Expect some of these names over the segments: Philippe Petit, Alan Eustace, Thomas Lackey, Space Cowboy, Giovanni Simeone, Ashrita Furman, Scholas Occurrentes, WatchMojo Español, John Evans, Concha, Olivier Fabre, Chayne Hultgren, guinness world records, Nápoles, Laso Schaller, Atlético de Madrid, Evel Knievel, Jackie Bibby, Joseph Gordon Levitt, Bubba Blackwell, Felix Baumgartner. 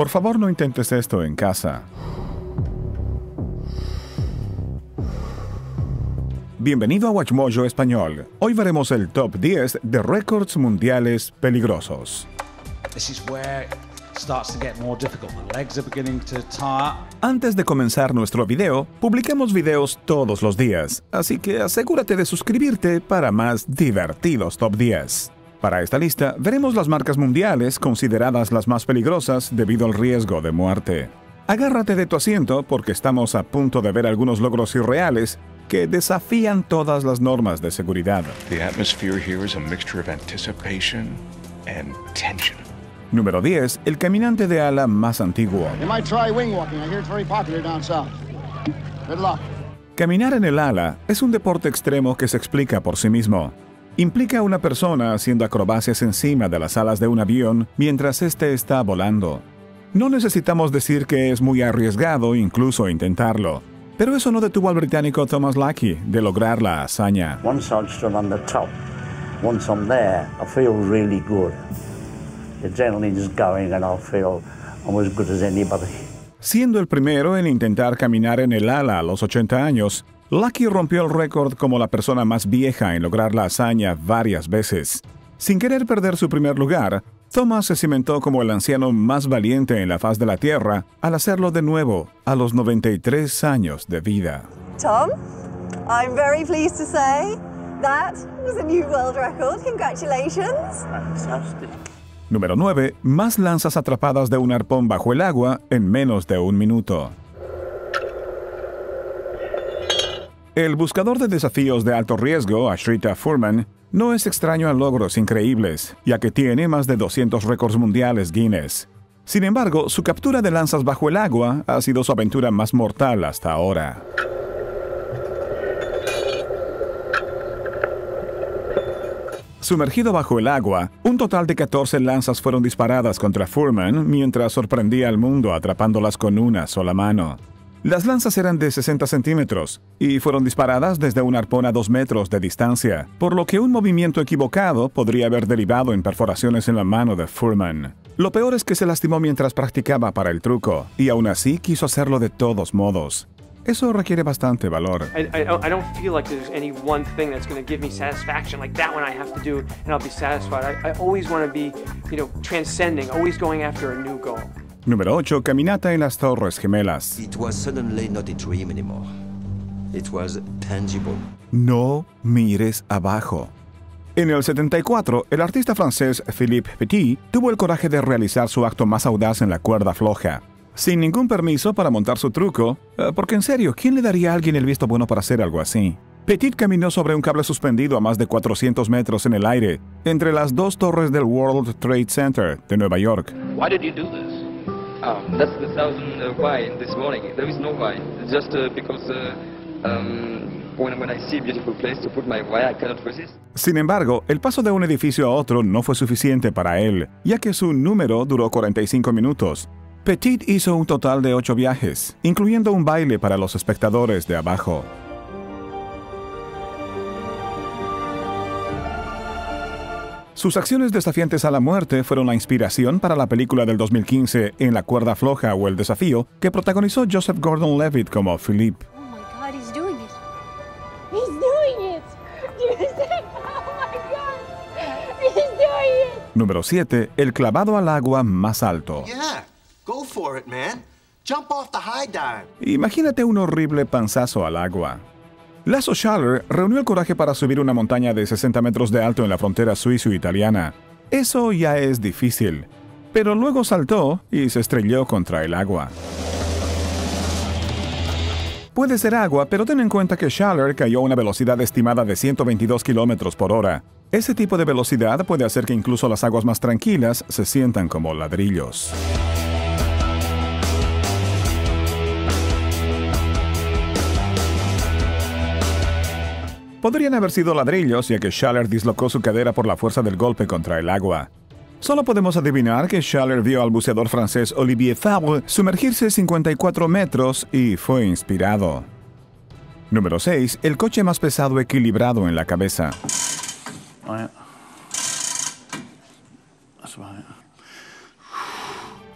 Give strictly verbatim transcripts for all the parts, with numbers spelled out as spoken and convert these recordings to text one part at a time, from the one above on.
Por favor, no intentes esto en casa. Bienvenido a WatchMojo Español. Hoy veremos el top diez de récords mundiales peligrosos. Antes de comenzar nuestro video, publiquemos videos todos los días, así que asegúrate de suscribirte para más divertidos top diez. Para esta lista, veremos las marcas mundiales consideradas las más peligrosas debido al riesgo de muerte. Agárrate de tu asiento porque estamos a punto de ver algunos logros irreales que desafían todas las normas de seguridad. Número diez. El caminante de ala más antiguo. Caminar en el ala es un deporte extremo que se explica por sí mismo. Implica a una persona haciendo acrobacias encima de las alas de un avión mientras éste está volando. No necesitamos decir que es muy arriesgado incluso intentarlo, pero eso no detuvo al británico Thomas Lackey de lograr la hazaña. Siendo el primero en intentar caminar en el ala a los ochenta años, Lackey rompió el récord como la persona más vieja en lograr la hazaña varias veces. Sin querer perder su primer lugar, Thomas se cimentó como el anciano más valiente en la faz de la Tierra al hacerlo de nuevo a los noventa y tres años de vida. Tom, I'm very pleased to say that was a new world record. Congratulations. Fantastic. Número nueve. Más lanzas atrapadas de un arpón bajo el agua en menos de un minuto. El buscador de desafíos de alto riesgo, Ashrita Furman, no es extraño a logros increíbles, ya que tiene más de doscientos récords mundiales Guinness. Sin embargo, su captura de lanzas bajo el agua ha sido su aventura más mortal hasta ahora. Sumergido bajo el agua, un total de catorce lanzas fueron disparadas contra Furman mientras sorprendía al mundo atrapándolas con una sola mano. Las lanzas eran de sesenta centímetros y fueron disparadas desde un arpón a dos metros de distancia, por lo que un movimiento equivocado podría haber derivado en perforaciones en la mano de Furman. Lo peor es que se lastimó mientras practicaba para el truco, y aún así quiso hacerlo de todos modos. Eso requiere bastante valor. Número ocho. Caminata en las Torres Gemelas. No mires abajo. En el setenta y cuatro, el artista francés Philippe Petit tuvo el coraje de realizar su acto más audaz en la cuerda floja, sin ningún permiso para montar su truco, porque en serio, ¿quién le daría a alguien el visto bueno para hacer algo así? Petit caminó sobre un cable suspendido a más de cuatrocientos metros en el aire, entre las dos torres del World Trade Center de Nueva York. ¿Por qué hiciste esto? Oh, that's the thousand uh, why this morning. There is no why. It's just uh, because uh, um, when, when I see a beautiful place to put my why, I cannot resist. Sin embargo, el paso de un edificio a otro no fue suficiente para él, ya que su número duró cuarenta y cinco minutos. Petit hizo un total de ocho viajes, incluyendo un baile para los espectadores de abajo. Sus acciones desafiantes a la muerte fueron la inspiración para la película del dos mil quince En la cuerda floja o El desafío, que protagonizó Joseph Gordon Levitt como Philippe. Número siete. El clavado al agua más alto. Yeah, go for it, man. Jump off the high dive. Imagínate un horrible panzazo al agua. Laso Schaller reunió el coraje para subir una montaña de sesenta metros de alto en la frontera suizo-italiana. Eso ya es difícil, pero luego saltó y se estrelló contra el agua. Puede ser agua, pero ten en cuenta que Schaller cayó a una velocidad estimada de ciento veintidós kilómetros por hora. Ese tipo de velocidad puede hacer que incluso las aguas más tranquilas se sientan como ladrillos. Podrían haber sido ladrillos, ya que Schaller dislocó su cadera por la fuerza del golpe contra el agua. Solo podemos adivinar que Schaller vio al buceador francés Olivier Fabre sumergirse cincuenta y cuatro metros y fue inspirado. Número seis. El coche más pesado equilibrado en la cabeza.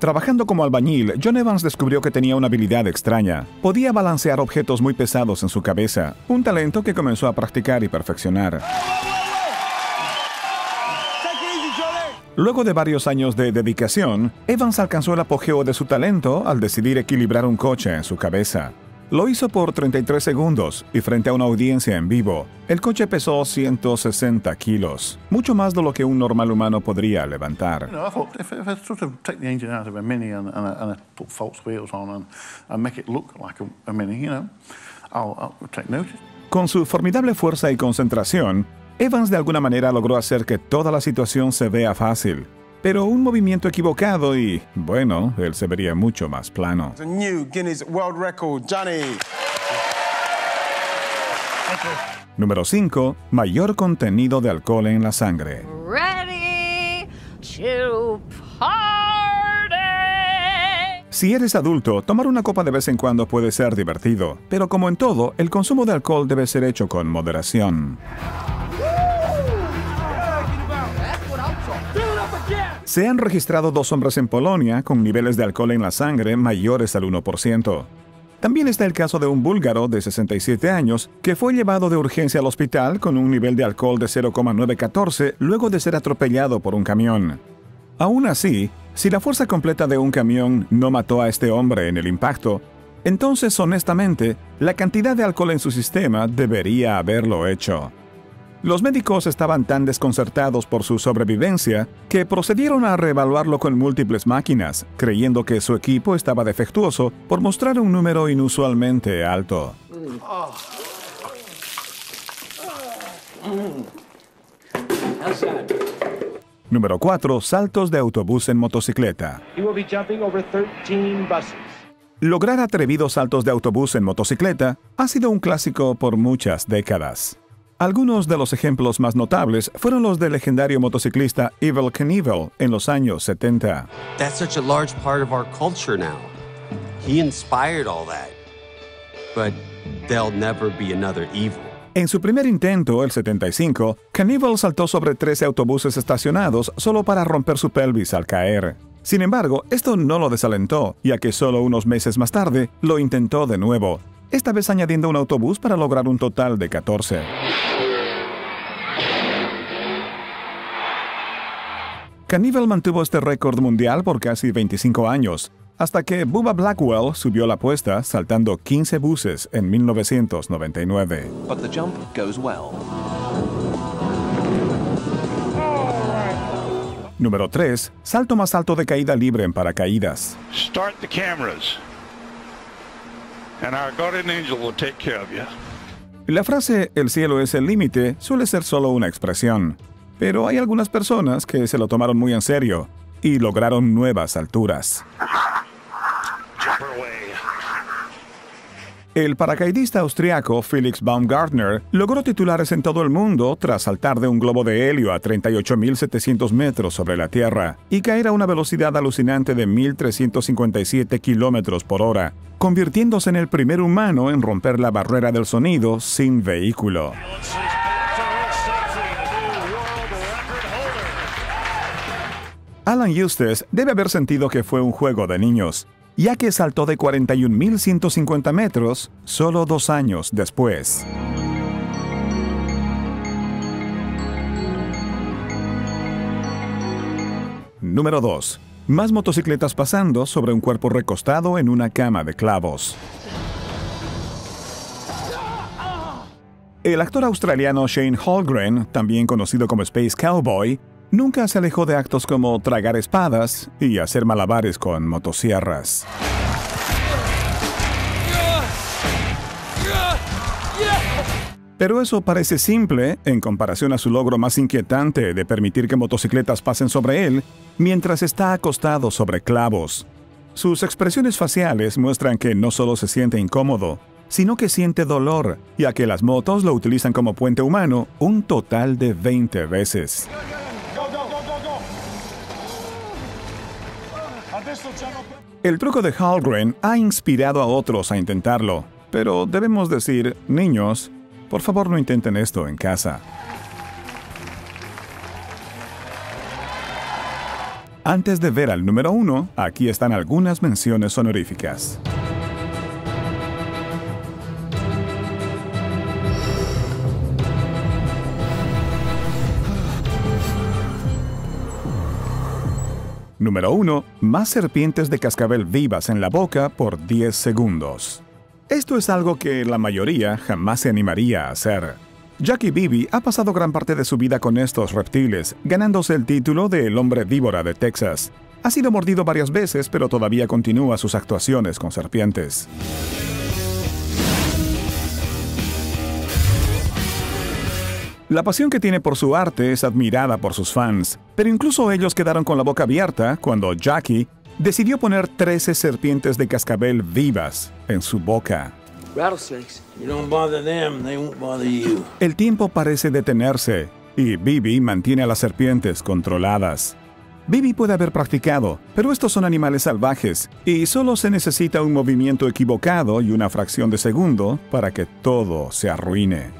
Trabajando como albañil, John Evans descubrió que tenía una habilidad extraña. Podía balancear objetos muy pesados en su cabeza, un talento que comenzó a practicar y perfeccionar. Luego de varios años de dedicación, Evans alcanzó el apogeo de su talento al decidir equilibrar un coche en su cabeza. Lo hizo por treinta y tres segundos y frente a una audiencia en vivo, el coche pesó ciento sesenta kilos, mucho más de lo que un normal humano podría levantar. Con su formidable fuerza y concentración, Evans de alguna manera logró hacer que toda la situación se vea fácil. Pero un movimiento equivocado y, bueno, él se vería mucho más plano. Número cinco. Mayor contenido de alcohol en la sangre. Ready to party. Si eres adulto, tomar una copa de vez en cuando puede ser divertido. Pero como en todo, el consumo de alcohol debe ser hecho con moderación. Se han registrado dos hombres en Polonia con niveles de alcohol en la sangre mayores al uno por ciento. También está el caso de un búlgaro de sesenta y siete años que fue llevado de urgencia al hospital con un nivel de alcohol de cero coma nueve catorce luego de ser atropellado por un camión. Aún así, si la fuerza completa de un camión no mató a este hombre en el impacto, entonces, honestamente, la cantidad de alcohol en su sistema debería haberlo hecho. Los médicos estaban tan desconcertados por su sobrevivencia que procedieron a reevaluarlo con múltiples máquinas, creyendo que su equipo estaba defectuoso por mostrar un número inusualmente alto. Número cuatro. Saltos de autobús en motocicleta. Lograr atrevidos saltos de autobús en motocicleta ha sido un clásico por muchas décadas. Algunos de los ejemplos más notables fueron los del legendario motociclista Evel Knievel en los años setenta. En su primer intento, el setenta y cinco, Knievel saltó sobre trece autobuses estacionados solo para romper su pelvis al caer. Sin embargo, esto no lo desalentó, ya que solo unos meses más tarde lo intentó de nuevo, esta vez añadiendo un autobús para lograr un total de catorce. Knievel mantuvo este récord mundial por casi veinticinco años, hasta que Bubba Blackwell subió la apuesta saltando quince buses en mil novecientos noventa y nueve. But the jump goes well. Número tres. Salto más alto de caída libre en paracaídas. Start the cameras. And our guardian angel will take care of you. La frase "el cielo es el límite" suele ser solo una expresión, pero hay algunas personas que se lo tomaron muy en serio y lograron nuevas alturas. El paracaidista austriaco Felix Baumgartner logró titulares en todo el mundo tras saltar de un globo de helio a treinta y ocho mil setecientos metros sobre la Tierra y caer a una velocidad alucinante de mil trescientos cincuenta y siete kilómetros por hora, convirtiéndose en el primer humano en romper la barrera del sonido sin vehículo. Alan Eustace debe haber sentido que fue un juego de niños, ya que saltó de cuarenta y un mil ciento cincuenta metros solo dos años después. Número dos. Más motocicletas pasando sobre un cuerpo recostado en una cama de clavos. El actor australiano Chayne Hultgren, también conocido como Space Cowboy, nunca se alejó de actos como tragar espadas y hacer malabares con motosierras. Pero eso parece simple en comparación a su logro más inquietante de permitir que motocicletas pasen sobre él mientras está acostado sobre clavos. Sus expresiones faciales muestran que no solo se siente incómodo, sino que siente dolor, ya que las motos lo utilizan como puente humano un total de veinte veces. El truco de Hultgren ha inspirado a otros a intentarlo, pero debemos decir, niños, por favor no intenten esto en casa. Antes de ver al número uno, aquí están algunas menciones honoríficas. Número uno. Más serpientes de cascabel vivas en la boca por diez segundos. Esto es algo que la mayoría jamás se animaría a hacer. Jackie Bibby ha pasado gran parte de su vida con estos reptiles, ganándose el título de El Hombre Víbora de Texas. Ha sido mordido varias veces, pero todavía continúa sus actuaciones con serpientes. La pasión que tiene por su arte es admirada por sus fans, pero incluso ellos quedaron con la boca abierta cuando Jackie decidió poner trece serpientes de cascabel vivas en su boca. El tiempo parece detenerse y Bibby mantiene a las serpientes controladas. Bibby puede haber practicado, pero estos son animales salvajes y solo se necesita un movimiento equivocado y una fracción de segundo para que todo se arruine.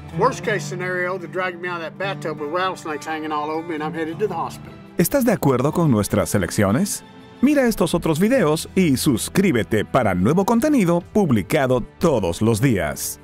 ¿Estás de acuerdo con nuestras selecciones? Mira estos otros videos y suscríbete para nuevo contenido publicado todos los días.